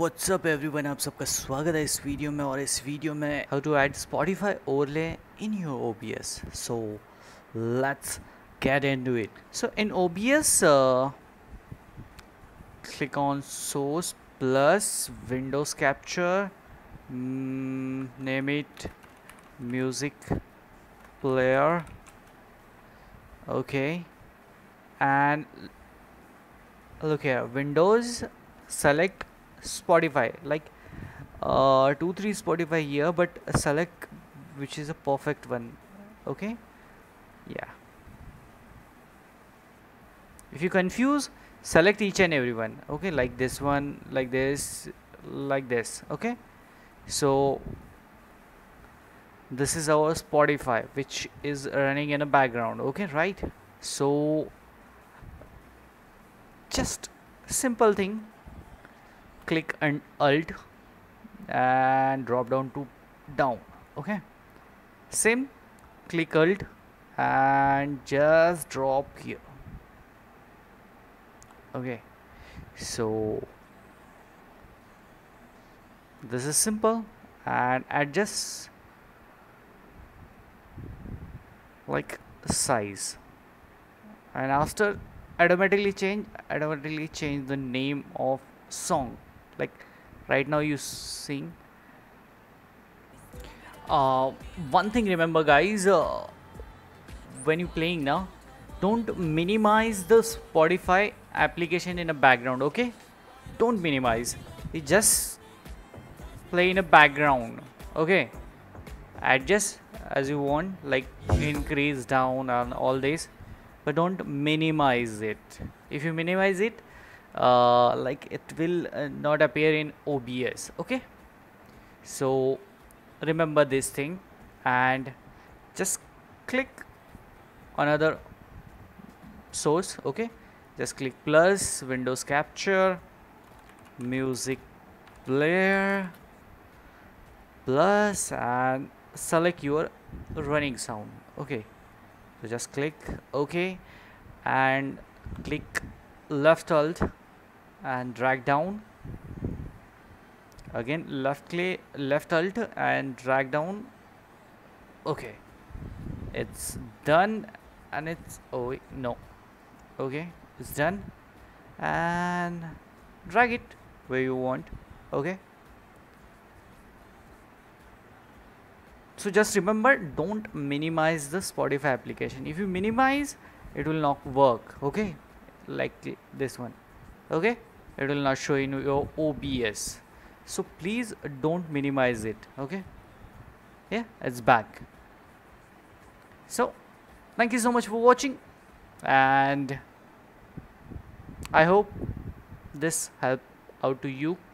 WhatsApp everyone, आप सबका स्वागत है इस वीडियो में। और इस वीडियो में how to add Spotify overlay in your OBS। So let's get into it. So in OBS click on source plus windows capture, name it music player, okay, and look here, Windows, select Spotify, like 2-3 Spotify here, but select which is a perfect one. Okay, yeah, if you confuse, select each and every one. Okay, like this one, like this, like this. Okay, so this is our Spotify which is running in a background. Okay, right? So just simple thing, click and alt and drop down to down. Okay, same, click alt and just drop here. Okay, so this is simple, and adjust like size, and after automatically change the name of song. Like right now you sing. One thing remember guys, when you playing now, don't minimize the Spotify application in a background. Okay, don't minimize it, just play in a background. Okay, adjust as you want, like increase, down, and all this, but don't minimize it. If you minimize it, like it will not appear in OBS. Okay, so remember this thing and just click another source. Okay, just click plus Windows capture, music player, plus, and select your running sound. Okay, so just click okay and click left alt and drag down again, left alt and drag down. Okay, it's done, and it's, oh wait, no, okay, it's done, and drag it where you want. Okay, so just remember, don't minimize the Spotify application. If you minimize, it will not work. Okay, like this one. Okay, it will not show in your OBS, so please don't minimize it. Okay, yeah, it's back. So thank you so much for watching, and I hope this helped out to you.